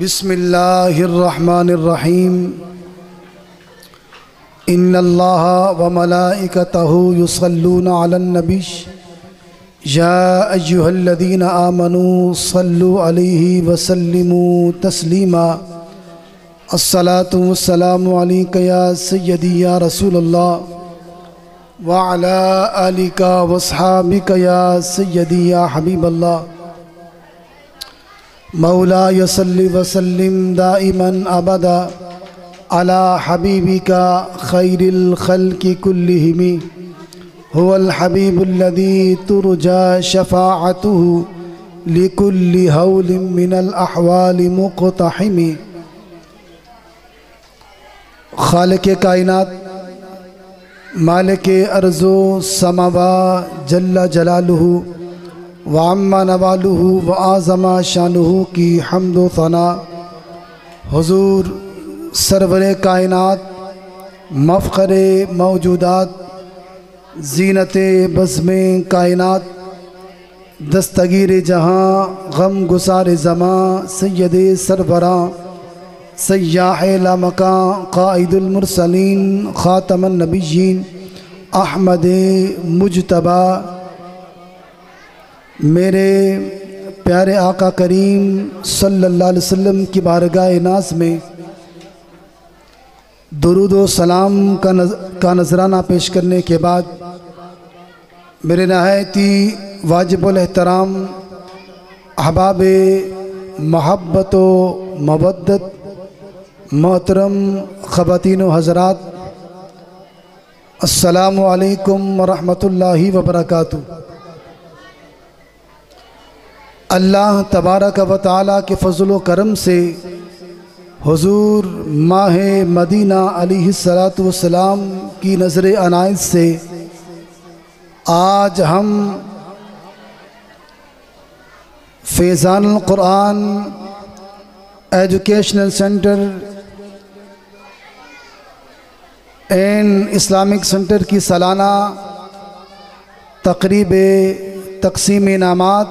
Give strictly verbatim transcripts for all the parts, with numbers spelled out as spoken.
बिस्मिल्लाहिर्रहमानिर्रहीम इन्नल्लाहा व मलाइकतहु युसल्लूना अलन नबी या अय्युहल्लज़ीना आमनू सल्लु अलैहि व सल्लिमू तस्लीमा। अस्सलातु वस्सलामु अलैका या सय्यदी या रसूलल्लाह व अला आलिका व अस्हाबिका या सय्यदी या हबीबल्लाह। मौला यसल्लि वसल्लिम दाइमन अबदा अला हबीबिका खैरिल खल्कि कुल्लिहिम हुवल हबीबुल्लज़ी तुरजा शफाअतुहु लिकुल्लि हौलिम मिनल अहवालि मुक़तहिमी। खालिक़े कायनात मालिके अर्ज़ो समावा जल्ला जलालुहु वाम्मा नवालुहु व आज़मा शानुहु की हम्दो सना। हुजूर सरवरे कायनात मफ़ख़रे मौजूदात ज़ीनते बज़्मे कायनात दस्तगीर जहाँ गम गुसार ज़मां सैयदे सरवरां सय्याहे लामकां क़ाइदुल मुरसलीन ख़ातमन नबिय्यीन अहमदे मुजतबा। मेरे प्यारे आका करीम सल्लल्लाहु अलैहि वसल्लम की बारगाह नाज़ में दुरूद व सलाम का नज, का नजराना पेश करने के बाद मेरे नहायत ही वाजिबुल एहतराम अहबाब महब्बत व मवद्दत मोहतरम ख़वातीन व हज़रात, अस्सलामु अलैकुम व रहमतुल्लाहि व बरकातुहू। अल्लाह तबारक व तआला के फजल करम से हुजूर माह मदीना अलैहिस्सलातु वस्सलाम की नज़र अनायत से आज हम Faizanul Quran educational centre and Islamic centre की सालाना तकरीब तकसीम इनामात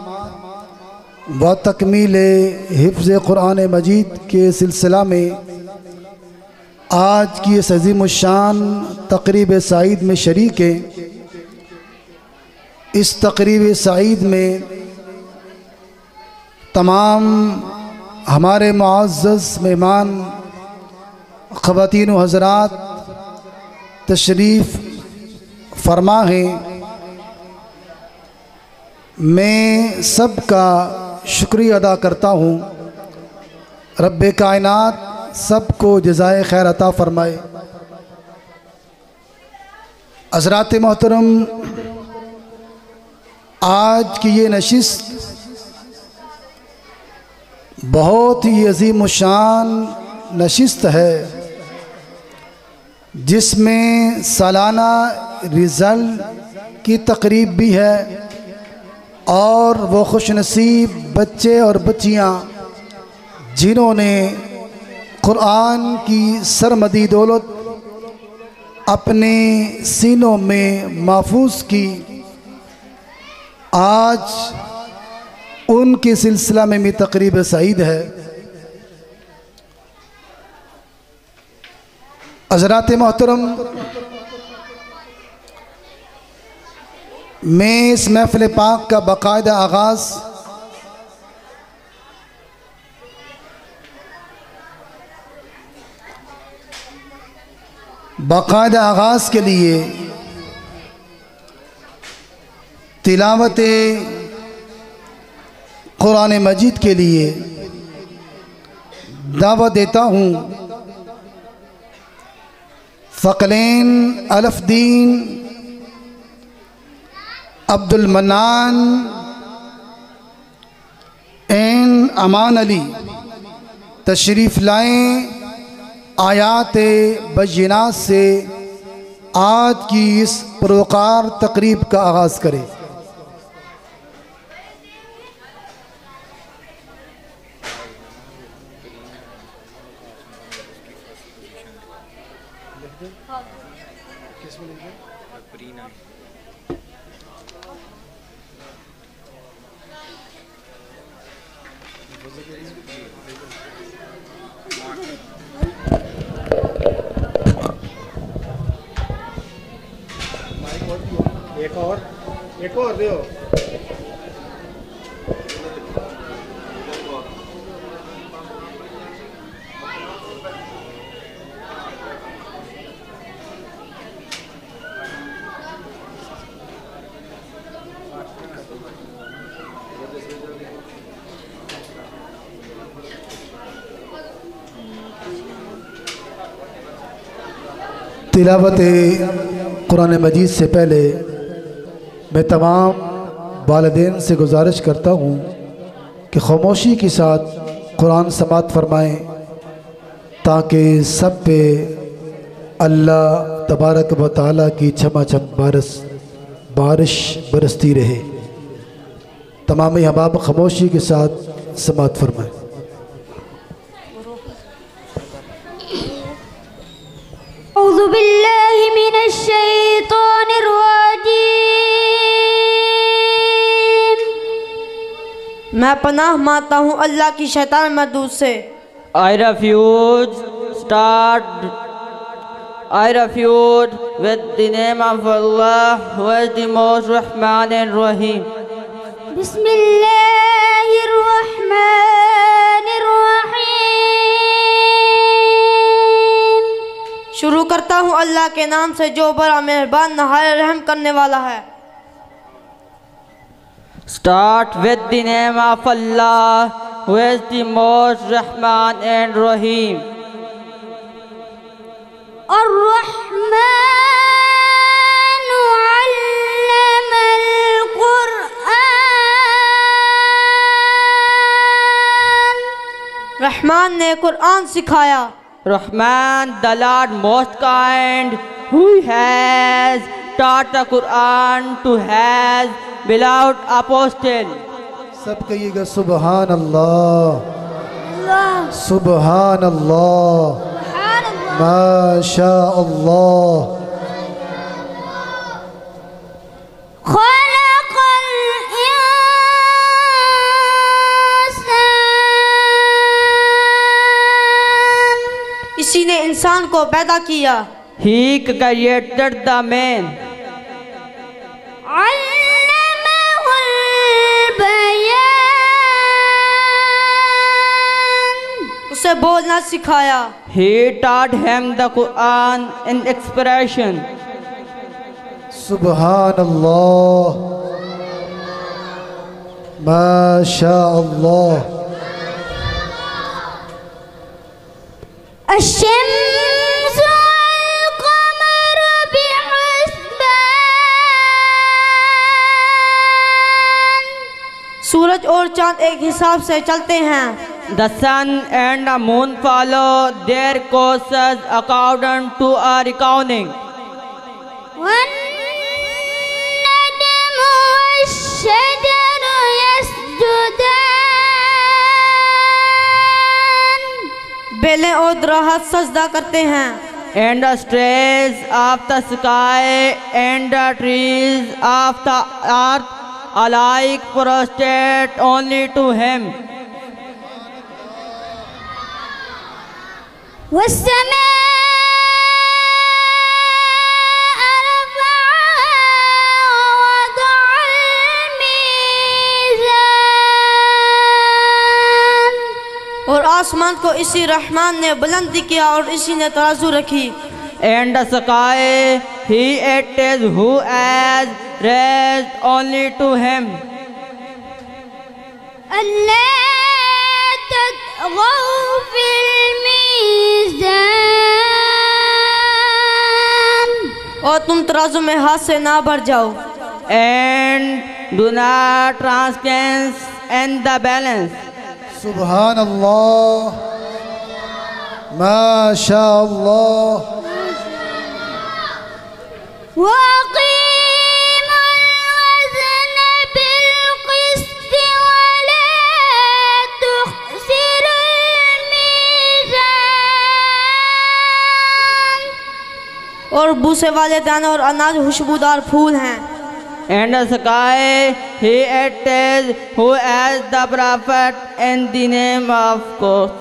व तकमील हिफ्ज़ क़ुरान मजीद के सिलसिला में आज की इस अज़ीमुशान तकरीब सईद में शरीक है। इस तकरीब सईद में तमाम हमारे मुअज़्ज़ज़ मेहमान ख़वातीन व हज़रात तशरीफ़ फरमा हैं। मैं सब का शुक्रिया अदा करता हूँ। रब्बे कायनात सब को जज़ाए खैर अता फ़रमाए। हज़रात मोहतरम, आज की ये नशिस्त बहुत ही अज़ीम शान नशिस्त है जिसमें सालाना रिज़ल्ट की तकरीब भी है और वो खुशनसीब बच्चे और बच्चियाँ जिन्होंने क़ुरान की सरमदी दौलत अपने सीनों में महफूज की, आज उनके सिलसिला में भी तकरीब सईद है। हज़रात मोहतरम, मैं इस महफ़िल पाक का बाकायदा आगाज़ बाकायदा आगाज़ के लिए तिलावत क़ुरान मजीद के लिए दावा देता हूँ। फ़क़लैन अलफ़दीन अब्दुल मन्नान एन अमान अली तशरीफ़ लाएँ। आयात बय्यनात से आज की इस परोकार तकरीब का आगाज़ करें। एक और एक और दो तिलावत कुरान मजीद से पहले मैं तमाम वालिदैन से गुजारिश करता हूँ कि खामोशी के साथ कुरान समात फरमाएँ ताकि सब पे अल्लाह तबारक व तआला की छमाछम बारिश बारिश बरसती रहे। तमाम अहबाब खामोशी के साथ समात फरमाएँ। أعوذ بالله من الشيطان الرجيم। मैं पनाह मांगता हूँ अल्लाह की शैतान मर्दूद से। I refuse start I refuse with the name of Allah who is the most Rahman and Rahim। शुरू करता हूँ अल्लाह के नाम से जो बड़ा मेहरबान नहाय रहम करने वाला है। Start with the name of Allah who is the most Rahman and Rahim. अर्रहमान अल्लमल कुरान। रहमान ने कुरान सिखाया। Rahman, the Lord most kind, who has taught the Quran to his beloved apostle। सब कहिएगा सुबहान अल्लाह, सुबहान अल्लाह, माशा अल्लाह। इसी ने इंसान को पैदा किया। He created the man। अल्लमहुल बयान। उसे बोलना सिखाया। He taught him the Quran in expression। सुबहान अल्लाह, माशा अल्लाह। الشمس والقمر بحسبان। सूरज और चांद एक हिसाब से चलते हैं। The sun and the moon follow their courses according to a reckoning। والنجم والشجر يسجدان। बेलें और दरख्त सजदा करते हैं। And the stars of the sky and the trees of the earth alike prostrate only to him. और आसमान को इसी रहमान ने बुलंद किया और इसी ने तराजू रखी। एंड सकाए he it is who has rest only to him. अल्लाह तगौ फिल मीज़ान। और तुम तराजू में हाथ से ना भर जाओ। And do not transgress in the balance. सुबहान अल्लाह, माशा अल्लाह। वक़ीमुल वज़न बिल क़िस्ति वला तुख़सिरुल मीज़ान। और बूसे वाले दाने और अनाज खुशबूदार फूल हैं। and sky he attains who as the prophet in the name of God.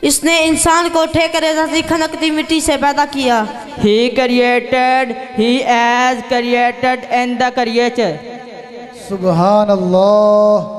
इसने इंसान को ठेकर जैसी खनकती मिट्टी से पैदा किया. He created, he has created and the creature. सुभान अल्लाह.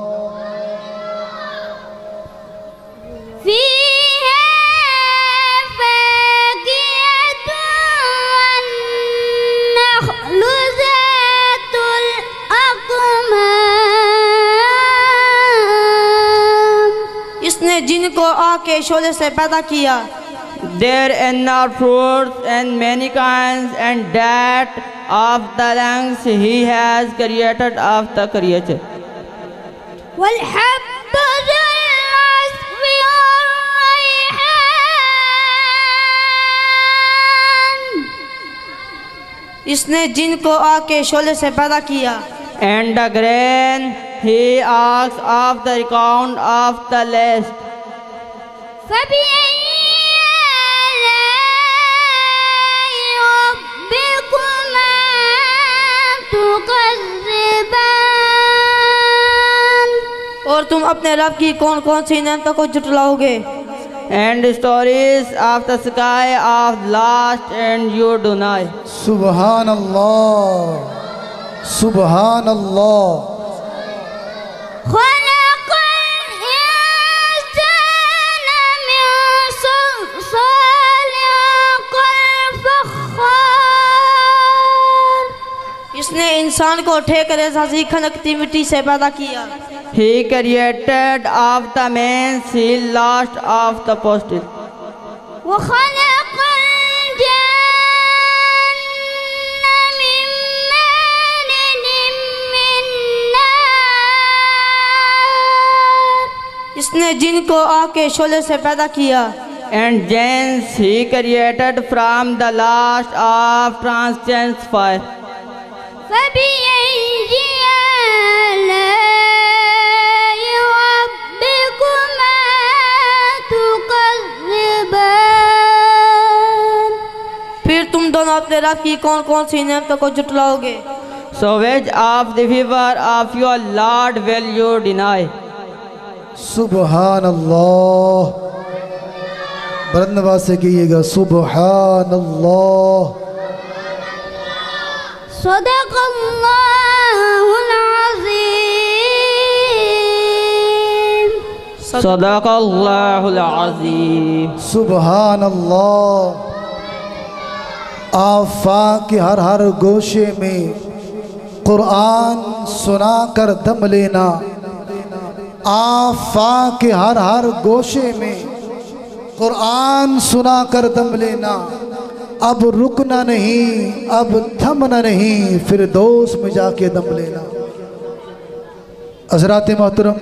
इसने जिनको आग के शोले से पैदा किया. There are fruits and many kinds and that of the lands he has created of the creature. इसने जिनको आग के शोले से पैदा किया. And the grain he asks of the account of the last. और तुम अपने रब की कौन कौन सी नेमतों को जुटलाओगे. And stories of the sky of last and you do not. Subhanallah. सुबहान अल्लाह. इसने इंसान को ठेकर जैसी खनकती मिट्टी से पैदा किया. He created of the man, he last of the posted. इसने जिनको आग के शोले से पैदा किया. And gems he created from the last of transient fire. फिर तुम दोनों अपने रब की कौन कौन सी नेमतों को जुटलाओगे. So which of the favor of your Lord will you deny? सुबहान अल्लाह. बुलंद आवाज़ से कहिएगा सुबहान अल्लाह. सदक़ अल्लाहुल अज़ीम. सदक़ अल्लाहुल अज़ीम. सुबहान अल्लाह. आफ़ाक़ के हर हर गोशे में कुरान सुना कर दम लेना. आफाक के हर हर गोशे में कुरान सुना कर दम लेना. अब रुकना नहीं, अब थमना नहीं, फिर दोस्त में जाके दम लेना. हज़रात मोहतरम,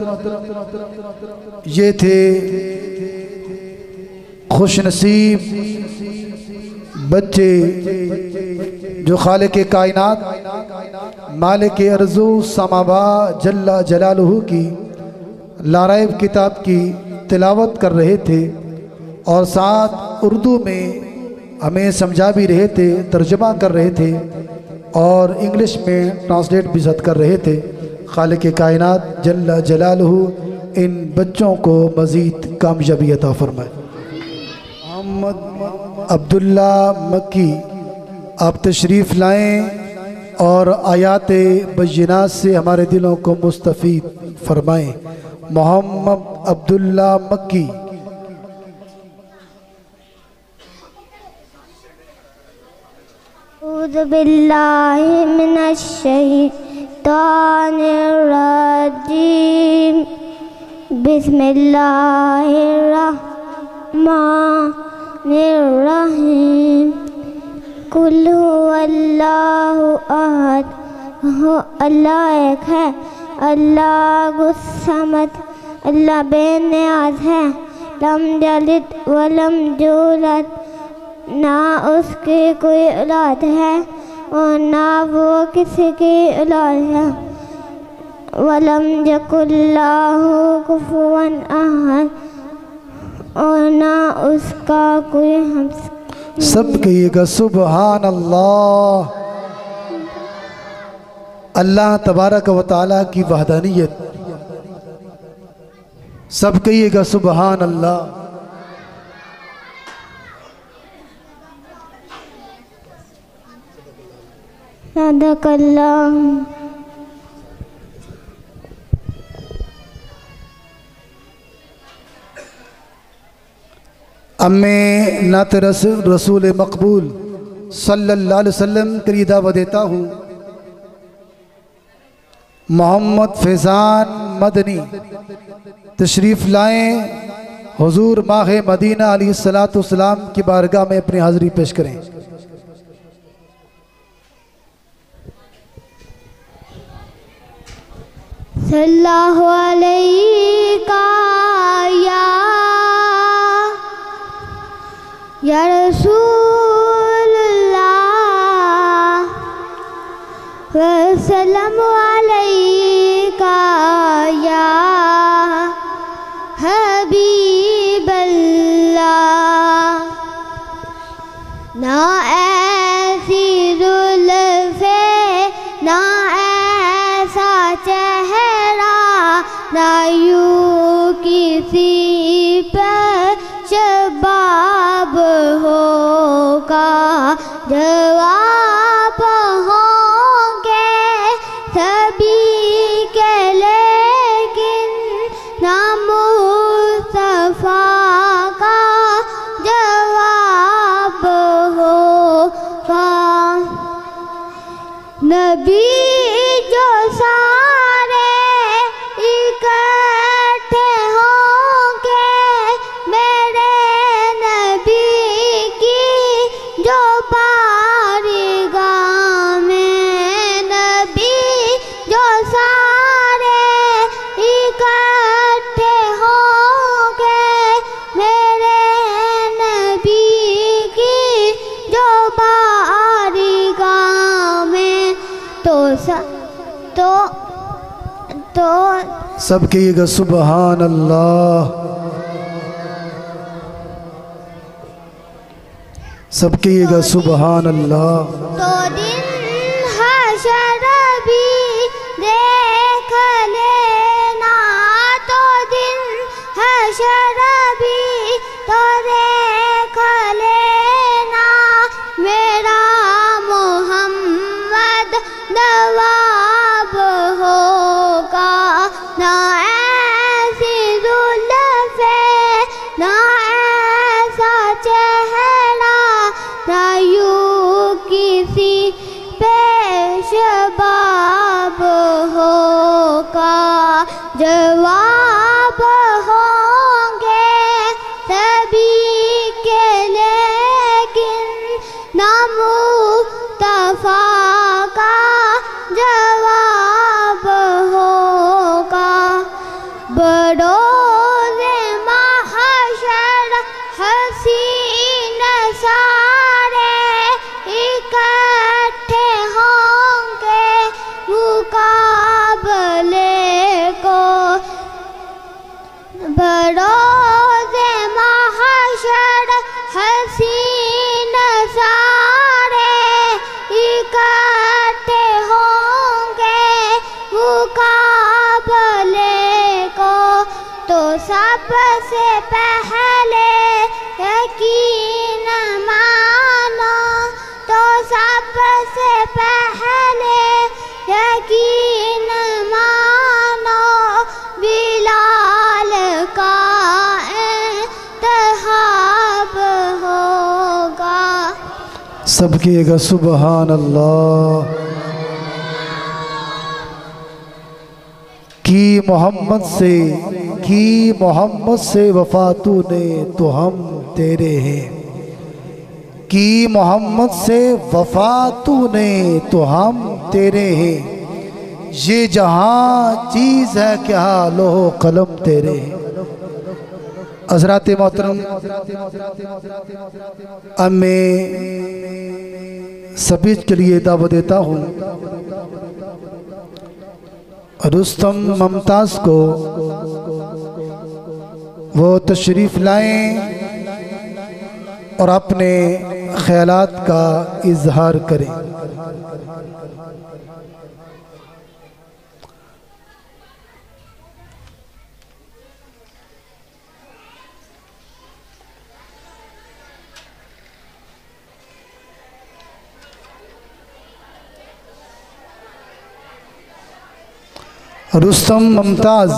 ये थे खुशनसीब बच्चे जो खालिक कायनात मालिक अर्ज़ू समावा जल्ला जलालहू की लाराइब किताब की तिलावत कर रहे थे और साथ उर्दू में हमें समझा भी रहे थे, तर्जमा कर रहे थे और इंग्लिश में ट्रांसलेट भी ज़द कर रहे थे. खालिक कायनात जल्ला जलालहू इन बच्चों को मज़ीद कामयाबी अता फरमाए. मोहम्मद अब्दुल्ला मक्की आप तशरीफ़ लाएँ और आयात बय्यिनात से हमारे दिलों को मुस्तफ़ीद फरमाएँ. मोहम्मद अब्दुल्ला मक्की. औज़ु बिल्लाहि मिनश शैतानिर रजीम. बिस्मिल्लाहिर रहमानिर रहीम. कुल हुवल्लाहु अहद. अल्लाह एक है, अल्लाह गुस्समत, अल्लाह बेनियाज है. लम जलित वलम जूलत, ना उसकी कोई औलाद है और ना वो किसी की औलाद है. वलम यकुल्लाहु कुफुवन अहद, और ना उसका कोई हमसकी। सब कहिएगा सुबहान अल्लाह। अल्लाह तबारक व तआला की वहदानियत। सब कहिएगा सुबहान अल्लाह। सदकल्लाह। अम्मे नात रसूल मकबूल सल्लल्लाहु अलैहि वसल्लम के लिए दावा देता हूँ, मोहम्मद फैज़ान मदनी तशरीफ़ लाएँ, हुजूर माह मदीना अलैहिस्सलाम की बारगाह में अपनी हाज़िरी पेश करें। सल्लल्लाहु अलैहि या रसूलल्लाह वसल्लम अलैका या हबीबल्लाह। ना ऐसी जुल्फे, ना ऐसा चेहरा, ना यूं किसी पर शबाब होगा। जवाब होंगे सभी के, लेकिन नाम मुस्तफा का जवाब होगा। नबी जो सारे इकट्ठे होंगे मेरे नबी की जो बारगाह में, नबी जो सारे इकट्ठे होंगे मेरे नबी की जो बारगाह में। तो सा, तो तो सब कहिएगा सुबहान अल्लाह। सब कहिएगा सुबहान अल्लाह। तो दिन हशर भी देख लेना, तो दिन हशर भी तो देख लेना, मेरा मोहम्मद नवाब होगा। ना ऐसी जुल्फ़े, ना ऐसा चेहरा, यूं किसी पेशबाब होगा। जवाब होंगे सभी के, लेकिन नाम मुस्तफा का जवाब होगा। बरोज़े महशर हसी सारे इकट्ठे होंगे, मुकाबले को बरोज़े महशर हसीन सारे इकट्ठे होंगे, मुकाबले को। तो सबसे पहले यकीन मानो, तो सबसे पहले यकीन मानो, बिलाल का इंतखाब होगा। सब कहिएगा सुबहान अल्लाह। की मोहम्मद से, की मोहम्मद से वफ़ा तूने तो हम तेरे हैं, कि मोहम्मद से वफ़ा तूने तो हम तेरे हैं। ये जहाँ चीज़ है क्या, लोहो कलम तेरे हैं। हज़रात मोहतरम, अब मैं सभी के लिए दावा देता हूँ, रुस्तम मुमताज को वो तशरीफ लाएं और अपने ख्यालात का इजहार करें। रुस्तम मुमताज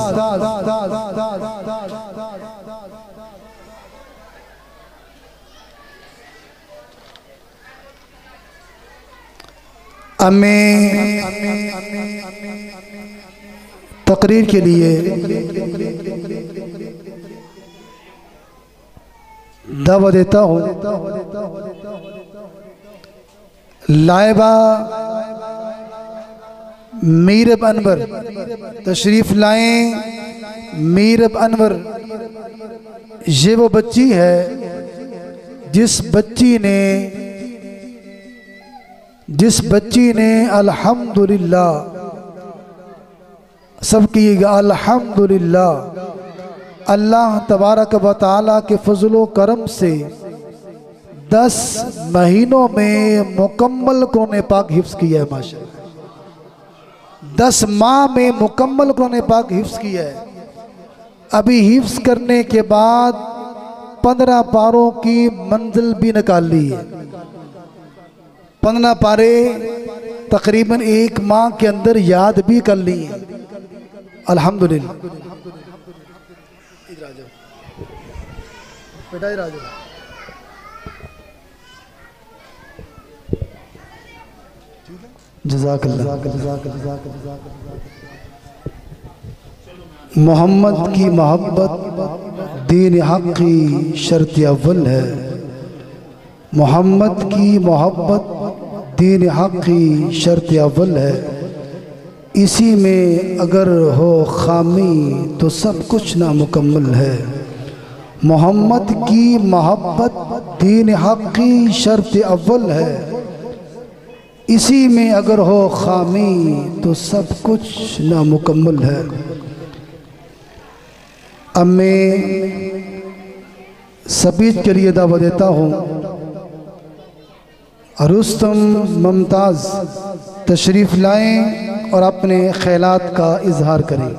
हमें तकरीर के लिए दावा देता हूँ। लाइबा मीरब अनवर तशरीफ लाएं। मीरब अनवर ये वो बच्ची है जिस बच्ची ने जिस बच्ची ने अल्हम्दुलिल्लाह, सब कीजिएगा अल्हम्दुलिल्लाह, अल्लाह तबारक व तआला के फजलो करम से दस महीनों में मुकम्मल कुरान पाक हिफ्ज़ किया है। माशाल्लाह दस माह में मुकम्मल कुरान पाक हिफ्ज़ किया है। अभी हिफ्ज़ करने के बाद पंद्रह पारों की मंजिल भी निकाल ली है। पंद्रह पारे तकरीबन एक माह के अंदर याद भी कर ली है। अल्हम्दुलिल्लाह। मोहम्मद की मोहब्बत दीन हक़ की शर्त अव्वल है। मोहम्मद की मोहब्बत दीन हक़ की शर्त अव्वल है। इसी में अगर हो खामी तो सब कुछ नामुकम्मल है। मोहम्मद की मोहब्बत दीन हक़ की शर्त अव्वल है। इसी में अगर हो खामी तो सब कुछ नामुकम्मल है। अब मैं सबीत के लिए दावा देता हूँ। रुस्तम मुमताज तशरीफ लाएं और अपने ख्यालात का इजहार करें।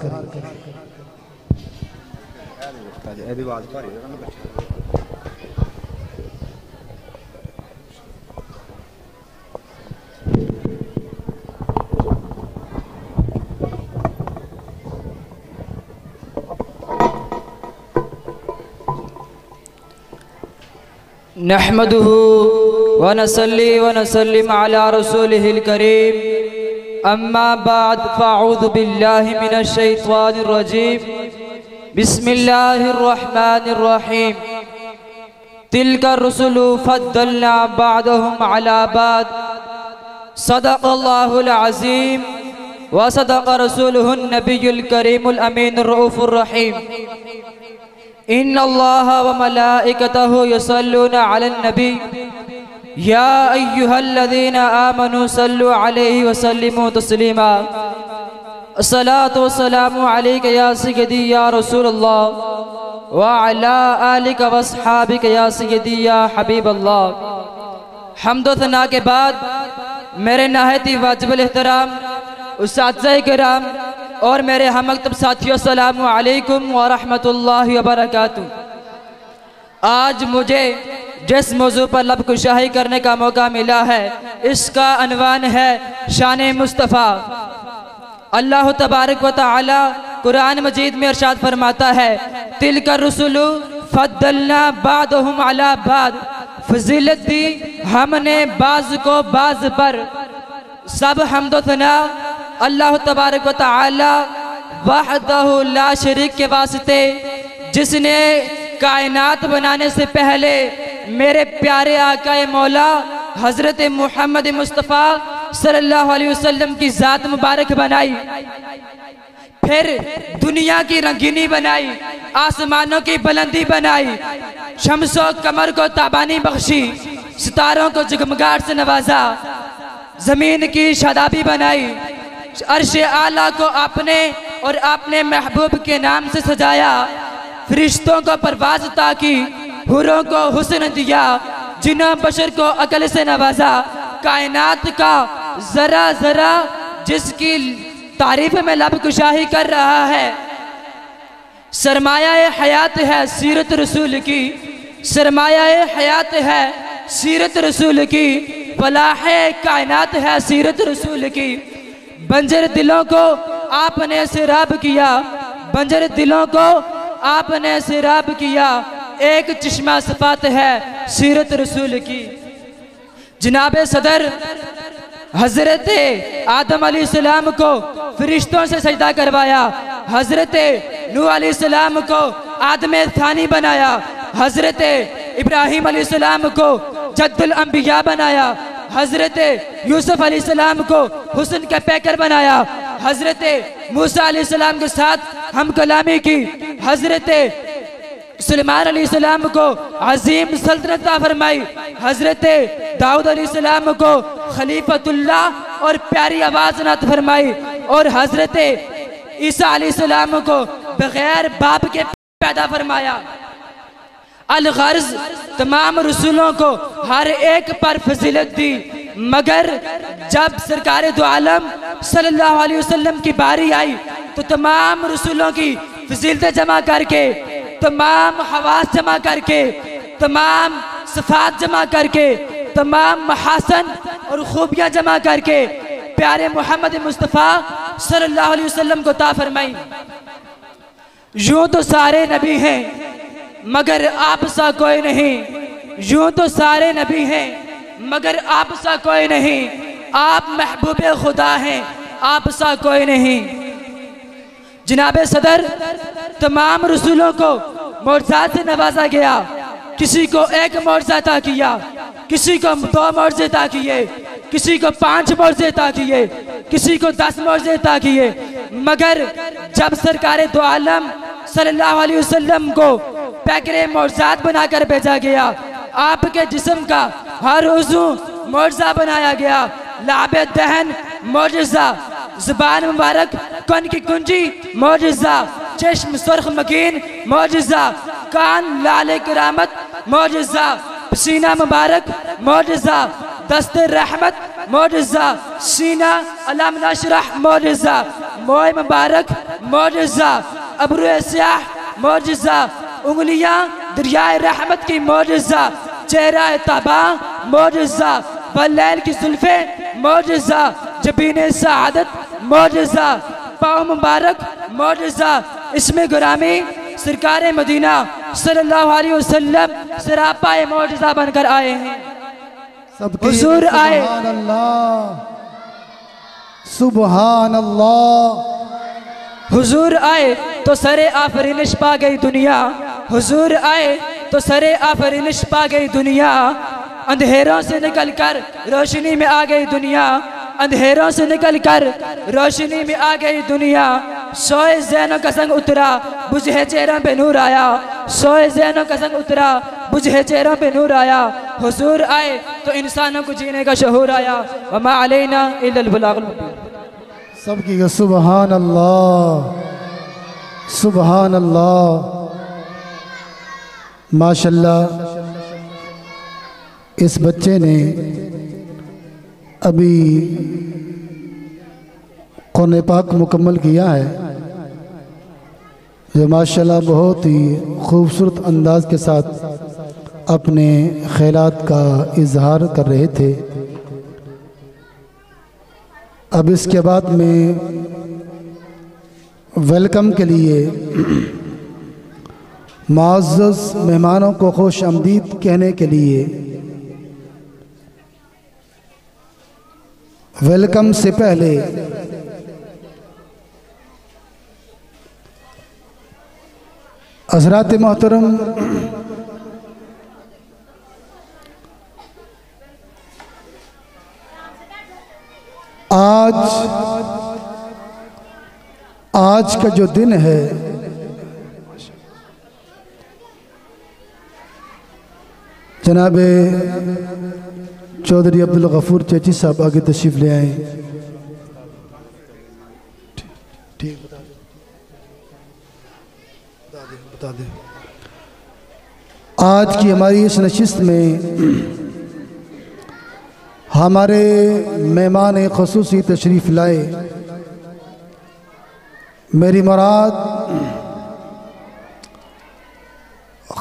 नहमदुहु व नसल्ली व नसल्लिम अला रसूलिहिल करीम। अम्मा बाद फ़अऊज़ु बिल्लाहि मिनश शैतानिर रजीम। बिस्मिल्लाहिर रहमानिर रहीम। तिलका रुसुलु फ़द्दलना बअदहुम अला बाद। सदक़ल्लाहुल अज़ीम व सदक़ रसूलुहुन नबियुल करीमुल अमीनुर रऊफ़ुर रहीम। इन्नल्लाह व मलाइकतहु यसल्लूना अलल नबी या अय्युहल्लज़ीना आमनू सल्लू अलैहि व सल्लिमू तस्लीमा। अस्सलातु वस्सलामू अलैका या सय्यदी या रसूलल्लाह व अला आलिका व अस्हाबिका या सय्यदी या हबीबल्लाह। हम्द व सना के बाद मेरे नाहयत ही वाजिबुल एहतराम उस्ताज़ाए किराम और मेरे हमअक्तब साथियों, अस्सलामु अलैकुम व रहमतुल्लाहि व बरकातुहू। आज मुझे जिस मौजू पर लबकुशाही करने का मौका मिला है, इसका अनवान है शान मुस्तफ़ा। अल्लाह तबारक व तआला कुरान मजीद में इरशाद फरमाता है, तिलका रुसुलु फ़द्दलना बअदहुम अला बअद। फजीलत दी हमने बाज़ को बाज़ पर। सब हम्द व सना अल्लाह तबारक व तआला वहदहु ला शरीक के वास्ते, जिसने कायनात बनाने से पहले मेरे प्यारे आकाए मौला हज़रत मोहम्मद मुस्तफ़ा सल्लल्लाहु अलैहि वसल्लम की ज़ात मुबारक बनाई, फिर दुनिया की रंगीनी बनाई, आसमानों की बुलंदी बनाई, शम्सो कमर को ताबानी बख्शी, सितारों को जगमगाहट से नवाजा, ज़मीन की शादाबी बनाई, अर्श आला को आपने और आपने महबूब के नाम से सजाया। फरिश्तों को परवाज अता की, हुरों को हुस्न दिया, जिना बशर को अकल से नवाजा। कायनात का जरा जरा जिसकी तारीफ में लब कुशाही कर रहा है। सरमाया हयात है सीरत रसूल की, सरमाया हयात है सीरत रसूल की, फलाह कायनात है सीरत रसूल की। बंजर दिलों को आपने सिराब किया, बंजर दिलों को आपने सिराब किया। एक चश्मा सिफात है सीरत रसूल की। जनाबे सदर हजरत आदम अली सलाम को फरिश्तों से सजदा करवाया, हजरत नूह अली सलाम को आदम थानी बनाया, हजरत इब्राहिम अली सलाम को जद्दुल अंबिया बनाया, हजरत यूसुफ अली सलाम को हुस्न का पैकर बनाया, हजरत मूसा अली सलाम के साथ हम कलामी की, हजरत सुलेमान अली सलाम को अजीम सल्तनत फरमाई, हजरत दाऊद अली सलाम को खलीफतुल्लाह और प्यारी आवाज नात फरमाई, और हजरत ईसा अली सलाम को बगैर बाप के पैदा फरमाया। अलगर्ज तमाम रसूलों को हर एक पर फजीलत दी, मगर जब सरकार दो आलम सल्लल्लाहु अलैहि वसल्लम की बारी आई तो तमाम रसूलों की फजीलतें जमा करके, तमाम हवास जमा करके, तमाम सिफात जमा करके, तमाम महासन और खूबियाँ जमा करके प्यारे मोहम्मद मुस्तफ़ा सल्लल्लाहु अलैहि वसल्लम को अता फरमाई। यूँ तो सारे नबी हैं मगर आप सा कोई नहीं, यूँ तो सारे नबी हैं मगर आप सा कोई नहीं, आप महबूब खुदा हैं आप सा कोई नहीं। जनाबे सदर तमाम रसूलों को मोज़ात से नवाजा गया, किसी को एक मोज़ा अता किया, किसी को दो मोज़े अता किए, किसी को पाँच मोज़े अता किए, किसी को दस मोज़े अता किए, मगर जब सरकार दो आलम सल्लल्लाहु अलैहि वसल्लम को पैकरे मोज़ात बनाकर भेजा गया, आपके जिस्म का हर उज़ू मोज़ा बनाया गया, लाब दहन मोज़ा, जुबान मुबारक, कन की कुंजी मोज़ा, चश्म सुर्ख मकीन मोज़ा, कान लाले करामत मोज़ा, पसीना मुबारक मोज़ा, दस्त रहमत मोज़ा, सीना अलम नशरह मोज़ा, मोए मुबारक मोज़ा, अब्रू स्याह मोज़ा, उंगलियाँ दरियाए रहमत की मोज़ा, चेहरा तबा मोज़ा, बल्लैल की जुल्फे मोज़ा, जबीने सआदत मोज़ा, पाँव मुबारक मोज़ा। इसमें गुलामी सरकार मदीना सल्लल्लाहु अलैहि वसल्लम सरापाए मोज़ा बनकर आए हैं। हुजूर आए, सुबहान अल्लाह। हुजूर आए तो सरे आफरीनिश पा गई दुनिया, हुजूर आए तो सरे आफरीनिश पा गई दुनिया। अंधेरों से निकलकर रोशनी में आ गई दुनिया, अंधेरों से निकलकर रोशनी में आ गई दुनिया। सोए जैनों का संग उतरा बुझे चेहरों पे नूर आया, सोए जैनों का संग उतरा बुझे चेहरों पे नूर आया। हुजूर आए तो इंसानों को जीने का शऊर आया। वमा अलैना इल्लल बलागुल मुबीन। सबकी सुबहान अल्लाह, सुबहान अल्लाह, माशाल्लाह। इस बच्चे ने अभी कुरान पाक मुकम्मल किया है, जो माशाल्लाह बहुत ही खूबसूरत अंदाज के साथ अपने ख्यालात का इजहार कर रहे थे। अब इसके बाद में वेलकम के लिए मुअज़्ज़ज़ मेहमानों को खुश आमदीद कहने के लिए वेलकम से पहले हज़रात मोहतरम आज आज का जो दिन है, जनाबे चौधरी अब्दुल गफूर चेची साहब आगे तशरीफ ले आए। बता दें। आज की हमारी इस नशिस्त में हमारे मेहमान खसूसी तशरीफ़ लाए, मेरी मुराद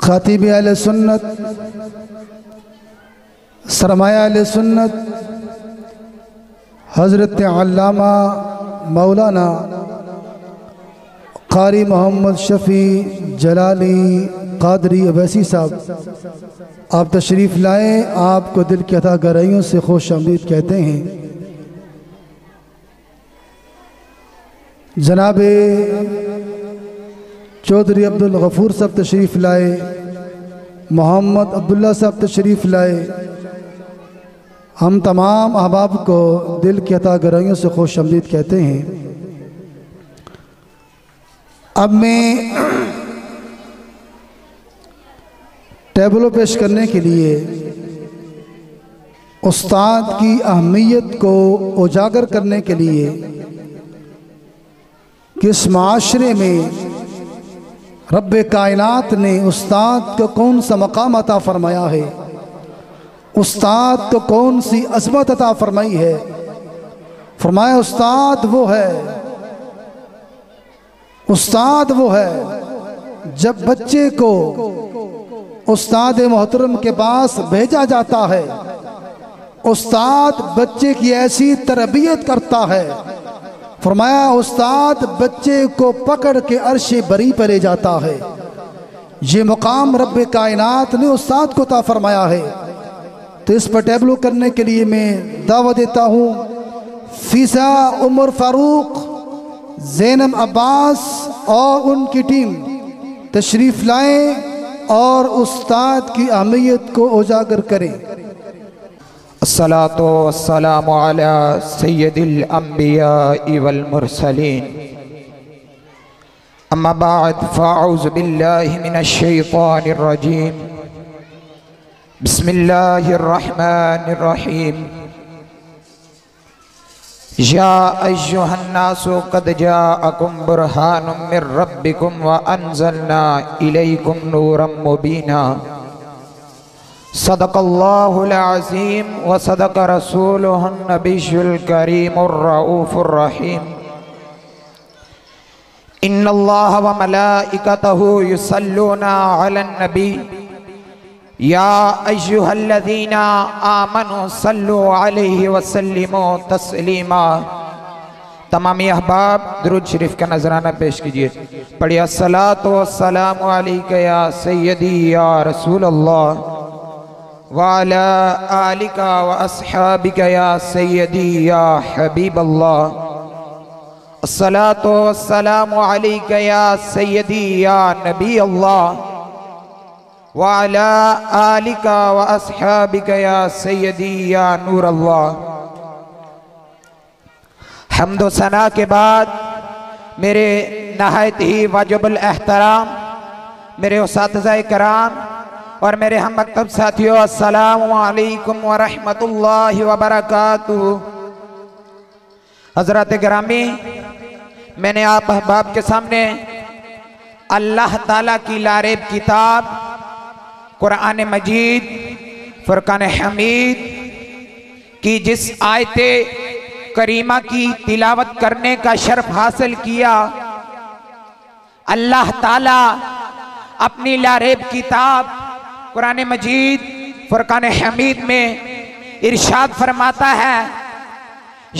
ख़ातिब अहले सुन्नत, सरमाया अहले सुन्नत हज़रत अल्लामा मौलाना क़ारी मोहम्मद शफ़ी जलाली क़ादरी अवैसी साहब, आप तशरीफ़ लाए। आपको दिल की अतागराइयों से खुश आमदीद कहते हैं। जनाब चौधरी अब्दुल गफ़ूर साहब तशरीफ़ लाए, मोहम्मद अब्दुल्ला साहब तशरीफ़ लाए। हम तमाम अहबाब को दिल की अतागराइयों से खुश आमदीद कहते हैं। अब मैं टेबलो पेश करने के लिए उस्ताद की अहमियत को उजागर करने के लिए किस माशरे में रब्बे कायनात ने उस्ताद को कौन सा मकाम अता फरमाया है, उस्ताद को कौन सी अज़मत अता फरमाई है। फरमाया उस्ताद वो है, उस्ताद वो है जब बच्चे को उस्ताद मोहतरम के पास भेजा जाता है, उस्ताद बच्चे की ऐसी तरबियत करता है। फरमाया उस्ताद बच्चे को पकड़ के अर्श बरी पर ले जाता है। ये मुकाम रब्बे कायनात ने उस्ताद को अता फरमाया है। तो इस पर टेबलो करने के लिए मैं दावा देता हूँ फिजा उमर फारूक, ज़ैनब अब्बास और उनकी टीम तशरीफ़ लाएँ और उस्ताद की अहमियत को उजागर करें। अस्सलातो वस्सलामु अला सय्यदिल अंबिया वल मुरसलीन, अम्मा बाद फ़अऊज़ु बिल्लाहि मिनश शैतानिर रजीम, बिस्मिल्लाहिर रहमानिर रहीम। या अय्युहन नासु कद जाअकुम बुरहानुम मिर रब्बिकुम व अनज़लना इलैकुम नूरम मुबीना। सदक़ल्लाहुल अज़ीम व सदक़ रसूलुहुन नबियुल करीमुर रऊफुर रहीम। इन्नल्लाह व मलाइकतहु युसल्लूना अलन नबी या अय्युहल्लज़ीना आमनु सल्लु अलैहि वसल्लिमु तस्लीमा। तमामी अहबाब दुरूद शरीफ का नजराना पेश कीजिए। पढ़िए अस्सलातु वस्सलामु अलैका या सय्यदी या रसूलल्लाह व अला आलिका व अस्हाबिका या सय्यदी या हबीबल्लाह। अस्सलातु वस्सलामु अलैका या सय्यदी या नबीअल्लाह वाला आलिका व अस्हाबिका या सय्यदी या नूर अल्लाह। हम्द व सना के बाद मेरे नहायत ही वाजिबुल एहतराम मेरे उस्ताद-ए कराम और मेरे हम मकतब साथियों, अस्सलामु अलैकुम व रहमतुल्लाहि व बरकातुहू। हज़रात ग्रामी, मैंने आप अहबाब के सामने अल्लाह ताला की लारेब किताब कुरान मजीद फुरकान हमीद की जिस आयत करीमा की तिलावत करने का शर्फ हासिल किया, अल्लाह ताला अपनी लारेब किताब कुरान मजीद फुरकान हमीद में इरशाद फरमाता है,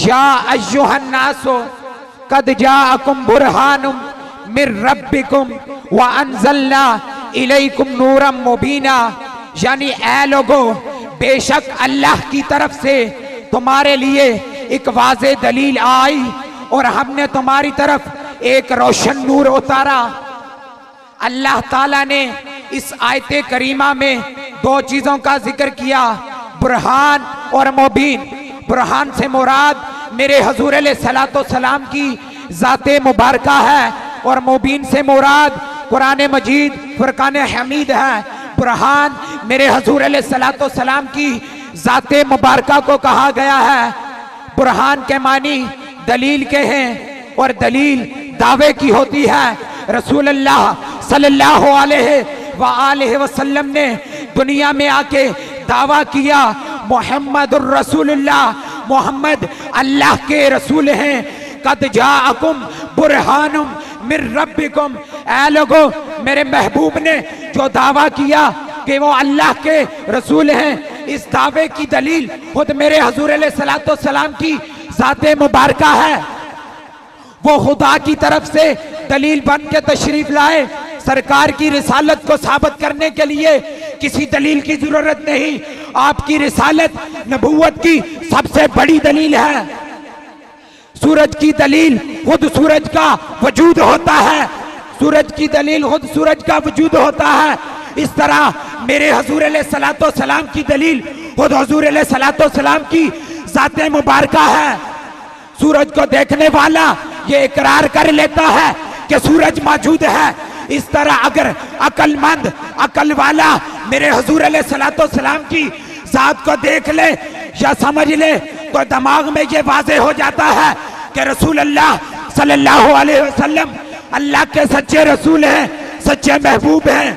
या अय्युहन नासु कद जाअकुम बुरहानुम मिर रब्बिकुम व अनज़लना इलैकुम नूरम मुबीना। यानी ऐ लोगों, बेशक अल्लाह की तरफ से तुम्हारे लिए एक वाज़े दलील आई और हमने तुम्हारी तरफ एक रोशन नूर उतारा। अल्लाह ताला ने इस आयते करीमा में दो चीज़ों का जिक्र किया, बुरहान और मुबीन। बुरहान से मुराद मेरे हजूर अलैहिस्सलातो सलाम की ज़ाते मुबारका है और मुबीन से मुराद कुरान मजीद फुरकान हमीद है। बुरहान मेरे हजूर अलैहिस्सलातो सलाम की ज़ाते मुबारका को कहा गया है। बुरहान के मानी दलील के हैं और दलील दावे की होती है। रसूल अल्लाह सल्लल्लाहु अलैहि व आलिहि वसल्लम ने दुनिया में आके दावा किया मोहम्मदुर रसूलुल्लाह, मोहम्मद अल्लाह के रसूल हैं। कद जाअकुम बुरहानुम मिर रब्बिकुम, ऐ लोगों मेरे महबूब ने जो दावा किया कि वो अल्लाह के रसूल हैं, इस दावे की दलील खुद मेरे हजूर अलैहिस्सलातो सलाम की ज़ाते मुबारका है। वो खुदा की तरफ से दलील बन के तशरीफ लाए। सरकार की रिसालत को साबित करने के लिए किसी दलील की जरूरत नहीं। आपकी रिसालत नबुव्वत की सबसे बड़ी दलील है। सूरज की दलील खुद सूरज का वजूद होता है, सूरज की दलील खुद सूरज का वजूद होता है। इस तरह मेरे हजूर अलैहिस्सलातो सलाम की दलील खुद हजूर अलैहिस्सलातो सलाम की ज़ाते मुबारका है। सूरज को देखने वाला ये इकरार कर लेता है कि सूरज मौजूद है। इस तरह अगर अक्लमंद अकल वाला मेरे हजूर अलैहिस्सलातो सलाम की ज़ात को देख ले या समझ ले तो दिमाग में ये वाजे हो जाता है कि रसूल अल्लाह सल्लल्लाहु अलैहि वसल्लम अल्लाह के सच्चे रसूल हैं, सच्चे महबूब हैं।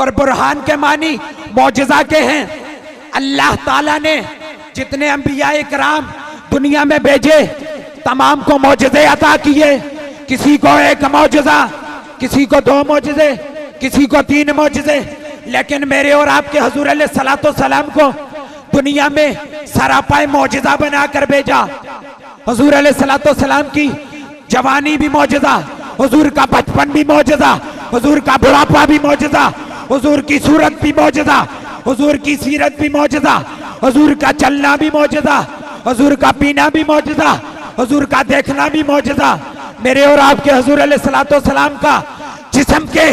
और बुरहान के मानी मौजज़ा के हैं। अल्लाह ताला ने जितने अंबियाए कराम दुनिया में भेजे तमाम को मौजज़े अता किए। किसी को एक मौजज़ा, किसी को दो मौजज़े, किसी को तीन मौजज़े, लेकिन मेरे और आपके हजूर अलैहिस्सलातो सलाम को दुनिया में सरापाए मौजज़ा बना कर भेजा। हजूर अलैहिस्सलातो सलाम की जवानी भी मौजज़ा, हजूर का बचपन भी मौजज़ा, हजूर का बुढ़ापा भी मौजज़ा, हुजूर की सूरत भी मौजज़ा, हुजूर की सीरत भी मौजज़ा, हुजूर का चलना भी मौजज़ा, हुजूर का पीना भी मौजज़ा, हुजूर का देखना भी मौजज़ा। मेरे और आपके हुजूर अलैहिस्सलातो सलाम का जिस्म के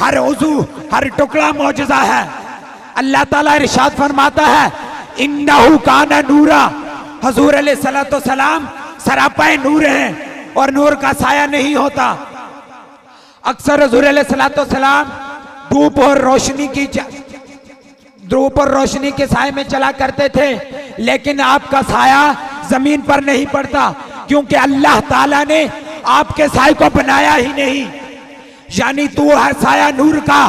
हर उज़ू हर टुकड़ा मौजज़ा है। अल्लाह ताला इरशाद फरमाता है इन्नहु काना नूरा, हुजूर अलैहिस्सलातो सलाम सरापाए नूर हैं और नूर का साया नहीं होता। अक्सर हुजूर अलैहिस्सलातो सलाम धूप और रोशनी की धूप और रोशनी के साय में चला करते थे, लेकिन आपका साया जमीन पर नहीं पड़ता क्योंकि अल्लाह ताला ने आपके साय को बनाया ही नहीं। यानी तू हर साया नूर का,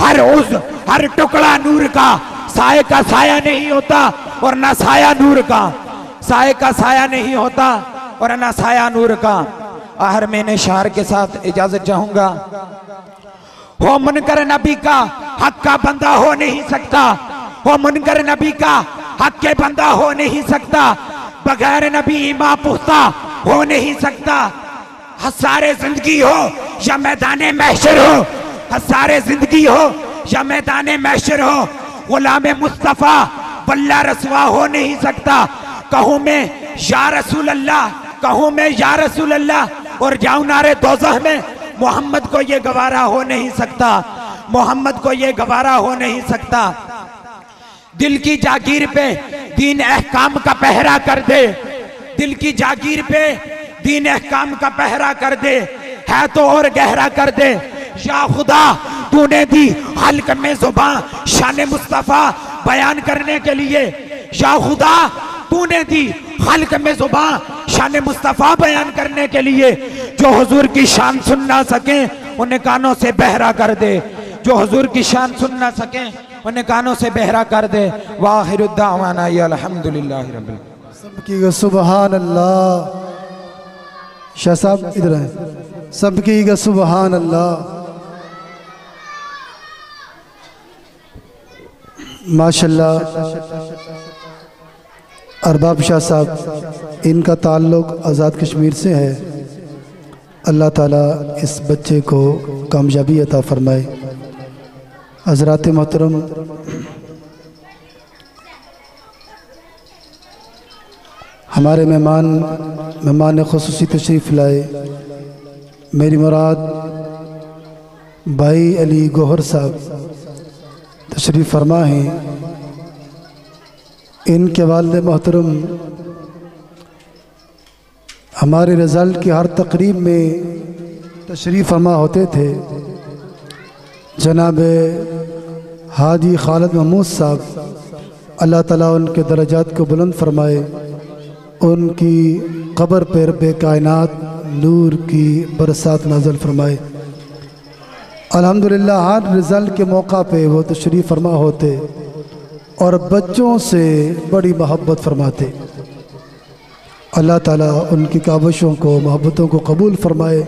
हर उस हर टुकड़ा नूर का, साय का साया नहीं होता और ना साया नूर का, साय का साया नहीं होता और ना साया नूर का। आहर मैंने शहर के साथ इजाजत चाहूंगा। हो मुनकर नबी का हक का बंदा हो नहीं सकता, हो मुनकर नबी का हक के बंदा हो नहीं सकता, बगैर नबी इमाम पुख्ता हो नहीं सकता। हसारे जिंदगी हो या मैदाने महशर हो, हसारे जिंदगी हो या मैदाने महशर हो, गुलाम मुस्तफ़ा वल्ला रसवा हो नहीं सकता। कहूँ मैं या रसूल अल्लाह, कहूँ मैं या रसूल अल्लाह और जाऊँ नारे दोज़ख में, मोहम्मद को ये गवारा हो नहीं सकता, मोहम्मद को ये गवारा हो नहीं सकता। दिल की जागीर पे दीन अहकाम का पहरा कर दे, दिल की जागीर पे दीन अहकाम का पहरा कर दे, है तो और गहरा कर दे। या खुदा तूने दी हल्क में जुबां शान मुस्तफ़ा बयान करने के लिए, या खुदा तूने दी हल्क में जुबां शान मुस्तफ़ा बयान करने के लिए। जो हुजूर की शान सुन ना सकें उन्हें कानों से बहरा कर दे, जो हुजूर की शान सुन ना सकें उन्हें कानों से बहरा कर दे। वाहिर दावाना अल्हम्दुलिल्लाह रब्बिल आलमीन। सबकी सुबहान अल्लाह। शाह साहब इधर है। सबकी सुबहान अल्लाह। माशाल्लाह। अरबाब शाह साहब, इनका ताल्लुक़ आज़ाद कश्मीर से है। अल्लाह ताला इस बच्चे को कामयाबी अता फ़रमाए। हज़रात मोहतरम, हमारे मेहमान मेहमान ख़ुसूसी तशरीफ़ लाए। मेरी मुराद भाई अली गोहर साहब तशरीफ़ फरमा हैं। इनके वालिद मोहतरम हमारे रिज़ल्ट की हर तकरीब में तशरीफ़ फरमा होते थे। जनाब हाजी खालिद महमूद साहब, अल्लाह ताला उनके दर्जात को बुलंद फरमाए, उनकी क़ब्र पर रब्बे कायनात नूर की बरसात नाज़िल फरमाए। अल्हम्दुलिल्लाह हर रिज़ल्ट के मौका पे वो तशरीफ़ फरमा होते और बच्चों से बड़ी मोहब्बत फरमाते। अल्लाह ताला उनकी काविशों को, मोहब्बतों को कबूल फरमाए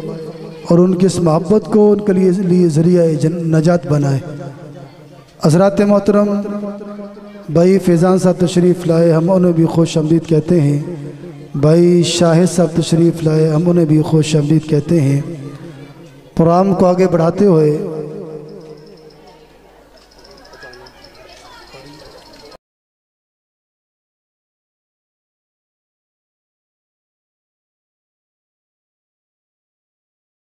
और उनकी इस मोहब्बत को उनके लिए लिए ज़रिया नजात बनाए। हज़रात मोहतरम भाई फैज़ान साहब तशरीफ़ लाए, हम उन्हें भी खुश आमदीद कहते हैं। भाई शाहिद साहब तशरीफ़ लाए, हम उन्हें भी खुश आमदीद कहते हैं। प्रोग्राम को आगे बढ़ाते हुए